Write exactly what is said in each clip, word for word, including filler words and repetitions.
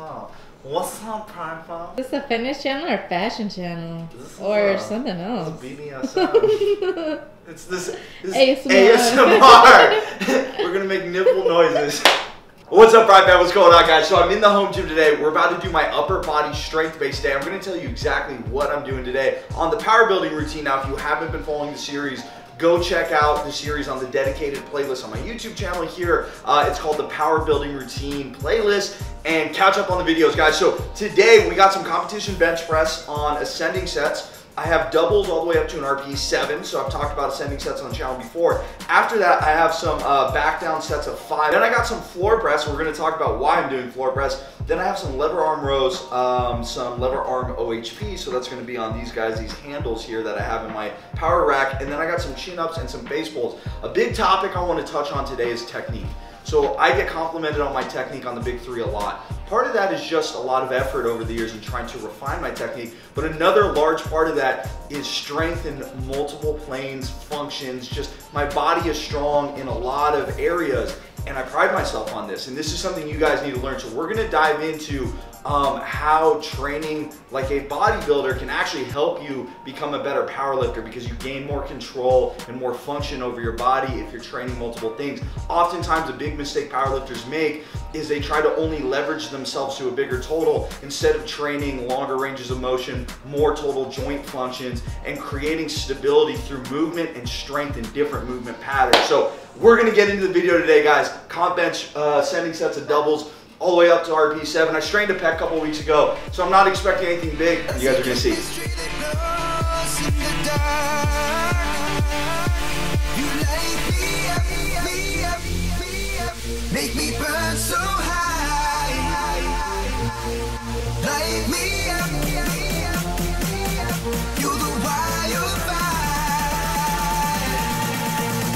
up? What's up, Prime Pop? Is this a fitness channel or fashion channel? This is or a, something else? This is B D S M. It's this, this A S M R. A S M R. We're gonna make nipple noises. What's up, Prime Pop? What's going on, guys? So I'm in the home gym today. We're about to do my upper body strength-based day. I'm gonna tell you exactly what I'm doing today on the power building routine. Now, if you haven't been following the series, go check out the series on the dedicated playlist on my YouTube channel here. Uh, it's called the Power Building Routine Playlist, and catch up on the videos, guys. So today we got some competition bench press on ascending sets. I have doubles all the way up to an R P seven, so I've talked about ascending sets on the channel before. After that, I have some uh, back down sets of five. Then I got some floor press. We're gonna talk about why I'm doing floor press. Then I have some lever arm rows, um, some lever arm O H P, so that's gonna be on these guys, these handles here that I have in my power rack. And then I got some chin ups and some face pulls. A big topic I wanna touch on today is technique. So I get complimented on my technique on the big three a lot. Part of that is just a lot of effort over the years and trying to refine my technique, but another large part of that is strength in multiple planes, functions, just my body is strong in a lot of areas, and I pride myself on this, and this is something you guys need to learn. So we're gonna dive into um, how training like a bodybuilder can actually help you become a better powerlifter, because you gain more control and more function over your body if you're training multiple things. Oftentimes, a big mistake powerlifters make is they try to only leverage themselves to a bigger total instead of training longer ranges of motion, more total joint functions, and creating stability through movement and strength in different movement patterns. So we're gonna get into the video today, guys. Comp bench, uh, sending sets of doubles, all the way up to R P seven. I strained a pec a couple weeks ago, so I'm not expecting anything big. You guys are gonna see. Make me burn so high, light me up, you're the wild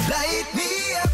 fire, light me up.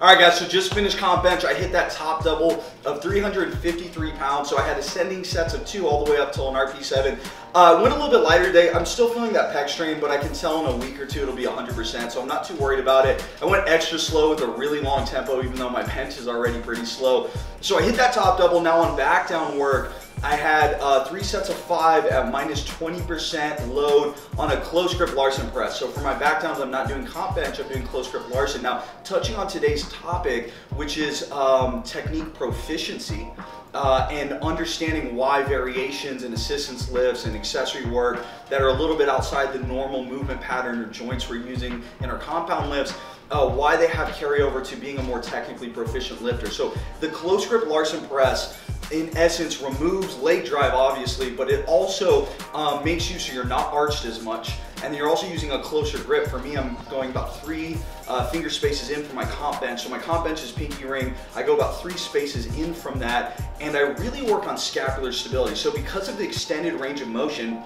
All right, guys, so just finished comp bench. I hit that top double of three hundred fifty-three pounds, so I had ascending sets of two all the way up till an R P seven. Uh, went a little bit lighter today. I'm still feeling that pec strain, but I can tell in a week or two it'll be one hundred percent, so I'm not too worried about it. I went extra slow with a really long tempo, even though my bench is already pretty slow. So I hit that top double. Now on back down work, I had uh, three sets of five at minus twenty percent load on a close grip Larson press. So for my back downs, I'm not doing comp bench, I'm doing close grip Larson. Now, touching on today's topic, which is um, technique proficiency, Uh, and understanding why variations and assistance lifts and accessory work that are a little bit outside the normal movement pattern or joints we're using in our compound lifts, uh, why they have carryover to being a more technically proficient lifter. So the close grip Larson press, in essence, removes leg drive, obviously, but it also um, makes you so you're not arched as much, and you're also using a closer grip. For me, I'm going about three uh, finger spaces in from my comp bench. So my comp bench is pinky ring. I go about three spaces in from that, and I really work on scapular stability. So because of the extended range of motion,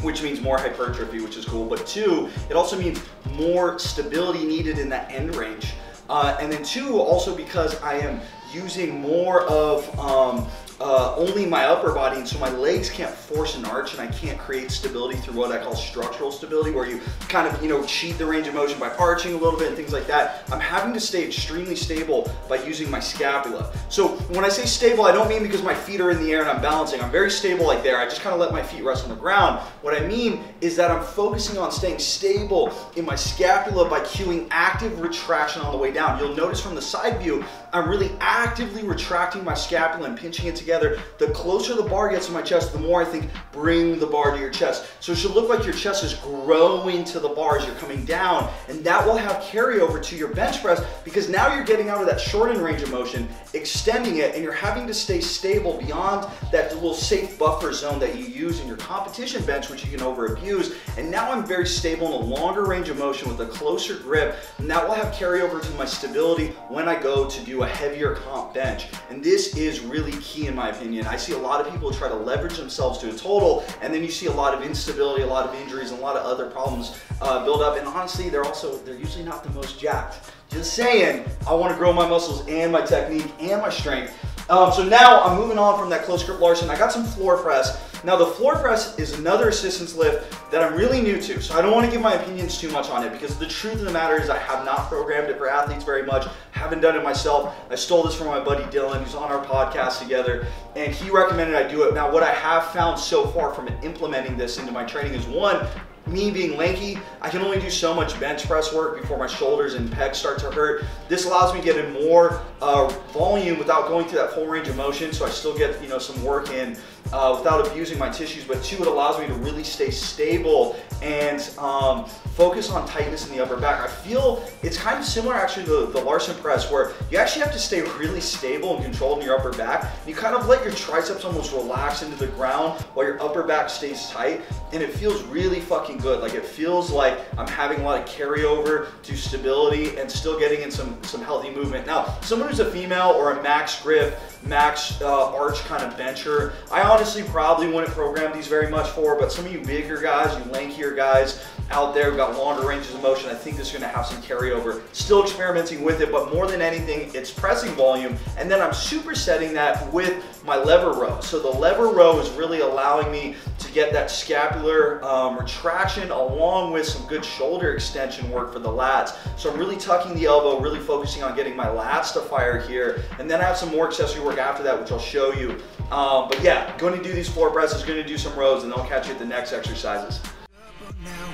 which means more hypertrophy, which is cool, but two, it also means more stability needed in that end range. Uh, and then two, also because I am using more of um, Uh, only my upper body, and so my legs can't force an arch, and I can't create stability through what I call structural stability, where you kind of, you know, cheat the range of motion by arching a little bit and things like that. I'm having to stay extremely stable by using my scapula. So when I say stable, I don't mean because my feet are in the air and I'm balancing. I'm very stable like there. I just kind of let my feet rest on the ground. What I mean is that I'm focusing on staying stable in my scapula by cueing active retraction on the way down. You'll notice from the side view, I'm really actively retracting my scapula and pinching it together. The closer the bar gets to my chest, the more I think bring the bar to your chest. So it should look like your chest is growing to the bar as you're coming down, and that will have carryover to your bench press, because now you're getting out of that shortened range of motion, extending it, and you're having to stay stable beyond that little safe buffer zone that you use in your competition bench, which you can over abuse. And now I'm very stable in a longer range of motion with a closer grip, and that will have carryover to my stability when I go to do a heavier comp bench. And this is really key in my opinion. I see a lot of people try to leverage themselves to a total, and then you see a lot of instability, a lot of injuries, and a lot of other problems uh, build up. And honestly, they're also, they're usually not the most jacked. Just saying, I want to grow my muscles and my technique and my strength. Um, so now I'm moving on from that close grip Larson. I got some floor press. Now the floor press is another assistance lift that I'm really new to, so I don't want to give my opinions too much on it because the truth of the matter is I have not programmed it for athletes very much. I haven't done it myself. I stole this from my buddy Dylan, who's on our podcast together, and he recommended I do it. Now what I have found so far from implementing this into my training is, one, me being lanky, I can only do so much bench press work before my shoulders and pecs start to hurt. This allows me to get in more uh, volume without going through that full range of motion, so I still get, you know, some work in uh, without abusing my tissues. But two, it allows me to really stay stable and um, focus on tightness in the upper back. I feel it's kind of similar actually to the Larson press, where you actually have to stay really stable and controlled in your upper back. You kind of let your triceps almost relax into the ground while your upper back stays tight, and it feels really fucking good. Like, it feels like I'm having a lot of carryover to stability and still getting in some some healthy movement. Now, someone who's a female or a max grip, max uh, arch kind of bencher, I honestly probably wouldn't program these very much for, but some of you bigger guys, you lankier guys out there who've got longer ranges of motion, I think this is gonna have some carryover. Still experimenting with it, but more than anything, it's pressing volume, and then I'm supersetting that with my lever row. So the lever row is really allowing me to get that scapular um, retraction along with some good shoulder extension work for the lats. So I'm really tucking the elbow, really focusing on getting my lats to fire here, and then I have some more accessory work after that, which I'll show you. Um, but yeah, going to do these floor presses, going to do some rows, and I'll catch you at the next exercises.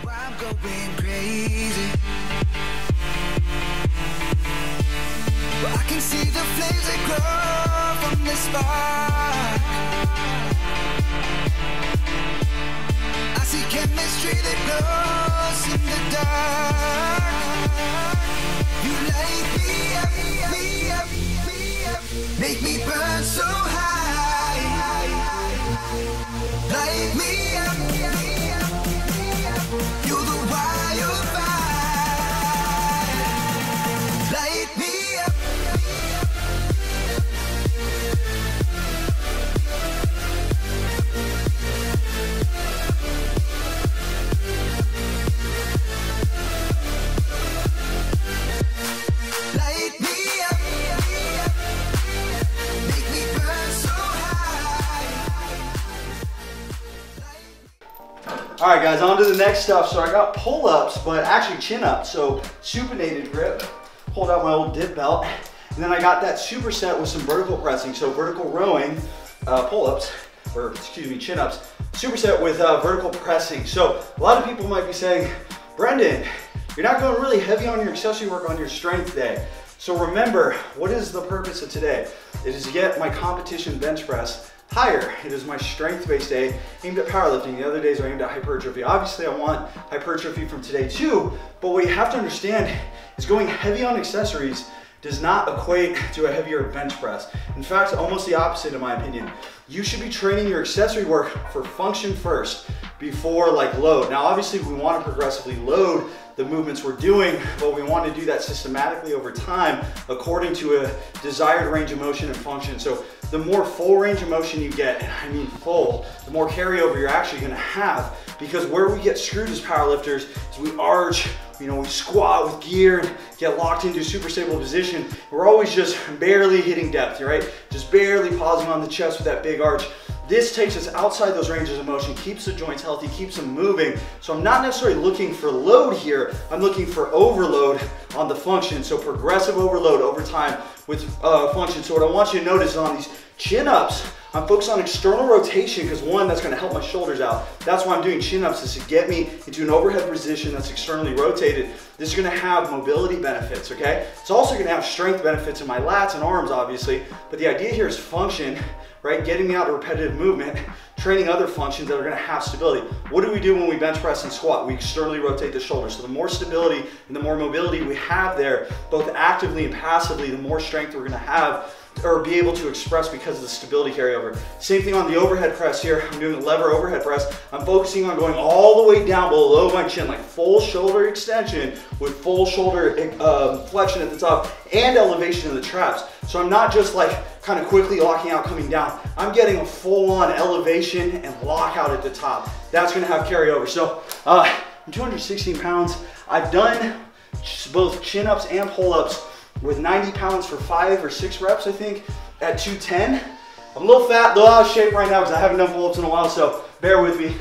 Now I'm going crazy. I can see the flames that grow from the spark. I see chemistry that glows in the dark. You light me up, me up, me up, make me burn so high. Light me up. All right, guys, on to the next stuff. So I got pull-ups, but actually chin-ups. So supinated grip, pulled out my old dip belt, and then I got that superset with some vertical pressing. So vertical rowing, uh, pull-ups, or excuse me, chin-ups, superset with uh, vertical pressing. So a lot of people might be saying, Brendan, you're not going really heavy on your accessory work on your strength day. So remember, what is the purpose of today? It is to get my competition bench press higher. It is my strength-based day aimed at powerlifting. The other days are aimed at hypertrophy. Obviously, I want hypertrophy from today too, but what you have to understand is going heavy on accessories does not equate to a heavier bench press. In fact, almost the opposite in my opinion. You should be training your accessory work for function first before like load. Now, obviously, we want to progressively load the movements we're doing, but we want to do that systematically over time according to a desired range of motion and function. So the more full range of motion you get, and I mean full, the more carryover you're actually gonna have, because where we get screwed as powerlifters is we arch, you know, we squat with gear, get locked into a super stable position. We're always just barely hitting depth, right? Just barely pausing on the chest with that big arch. This takes us outside those ranges of motion, keeps the joints healthy, keeps them moving. So I'm not necessarily looking for load here, I'm looking for overload on the function. So progressive overload over time with uh, function. So what I want you to notice is on these chin-ups, I'm focused on external rotation because one, that's gonna help my shoulders out. That's why I'm doing chin-ups, is to get me into an overhead position that's externally rotated. This is gonna have mobility benefits, okay? It's also gonna have strength benefits in my lats and arms, obviously, but the idea here is function, right? Getting me out of repetitive movement, training other functions that are gonna have stability. What do we do when we bench press and squat? We externally rotate the shoulders. So the more stability and the more mobility we have there, both actively and passively, the more strength we're gonna have or be able to express because of the stability carryover. Same thing on the overhead press here. I'm doing a lever overhead press. I'm focusing on going all the way down below my chin, like full shoulder extension with full shoulder uh, flexion at the top and elevation of the traps. So I'm not just like kind of quickly locking out, coming down. I'm getting a full-on elevation and lockout at the top. That's gonna have carryover. So uh, I'm two hundred sixteen pounds. I've done both chin-ups and pull-ups with ninety pounds for five or six reps, I think. at two ten. I'm a little fat, a little out of shape right now because I haven't done pull-ups in a while, so bear with me.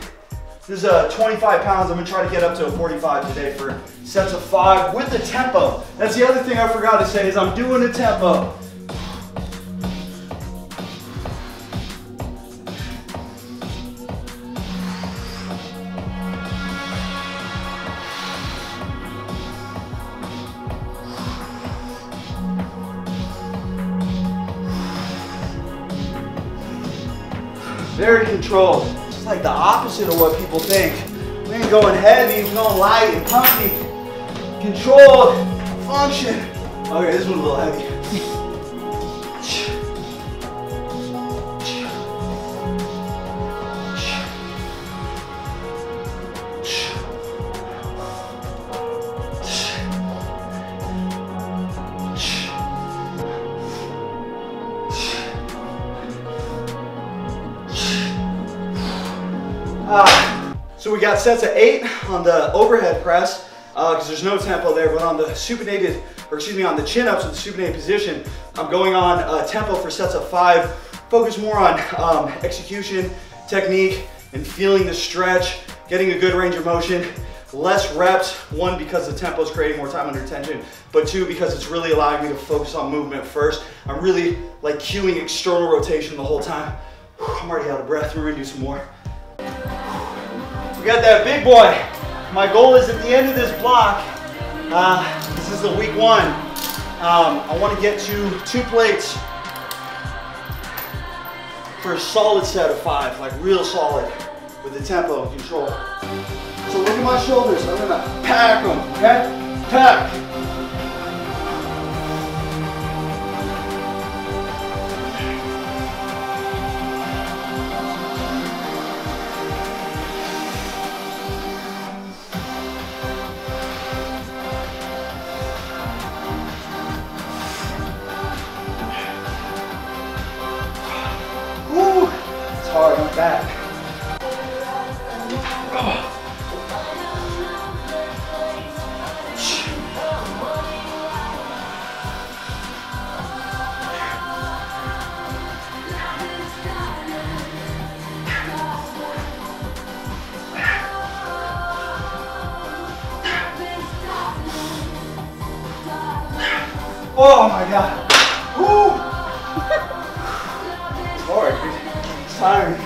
This is uh, twenty-five pounds. I'm gonna try to get up to a forty-five today for sets of five with the tempo. That's the other thing I forgot to say is I'm doing a tempo. Very controlled, just like the opposite of what people think. We ain't going heavy, we're going light and pumpy. Controlled, function. Okay, this one's a little heavy. So we got sets of eight on the overhead press, because uh, there's no tempo there, but on the supinated, or excuse me, on the chin-ups with the supinated position, I'm going on uh, tempo for sets of five. Focus more on um, execution, technique, and feeling the stretch, getting a good range of motion. Less reps, one, because the tempo is creating more time under tension, but two, because it's really allowing me to focus on movement first. I'm really like cueing external rotation the whole time. Whew, I'm already out of breath, we're gonna do some more. We got that big boy. My goal is at the end of this block, uh, this is the week one, um, I want to get to two plates for a solid set of five, like real solid with the tempo and control. So look at my shoulders, I'm going to pack them, okay? Pack. Back. Oh my God. Woo. It's hard. It's tiring.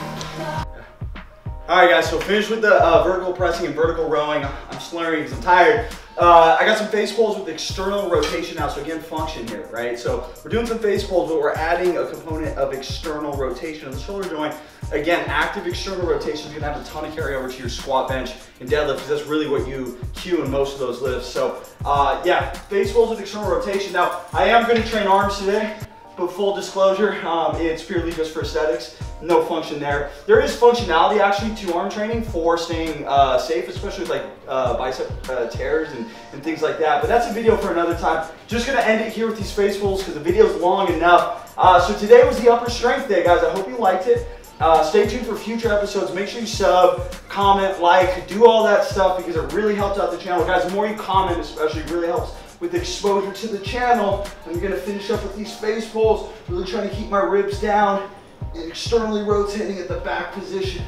All right, guys, so finish with the uh, vertical pressing and vertical rowing. I'm slurring because I'm tired. Uh, I got some face folds with external rotation now, so again, function here, right? So we're doing some face folds, but we're adding a component of external rotation of the shoulder joint. Again, active external rotation is gonna have a ton of carryover to your squat, bench, and deadlift, because that's really what you cue in most of those lifts. So uh, yeah, face folds with external rotation. Now, I am gonna train arms today. But full disclosure, um, it's purely just for aesthetics, no function there. There is functionality actually to arm training for staying uh, safe, especially with like uh, bicep uh, tears and, and things like that. But that's a video for another time. Just gonna end it here with these face folds because the video's long enough. Uh, so today was the upper strength day, guys. I hope you liked it. Uh, stay tuned for future episodes. Make sure you sub, comment, like, do all that stuff because it really helps out the channel. Guys, the more you comment especially, it really helps with exposure to the channel. I'm gonna finish up with these face pulls, really trying to keep my ribs down and externally rotating at the back position.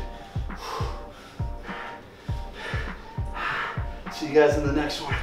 See you guys in the next one.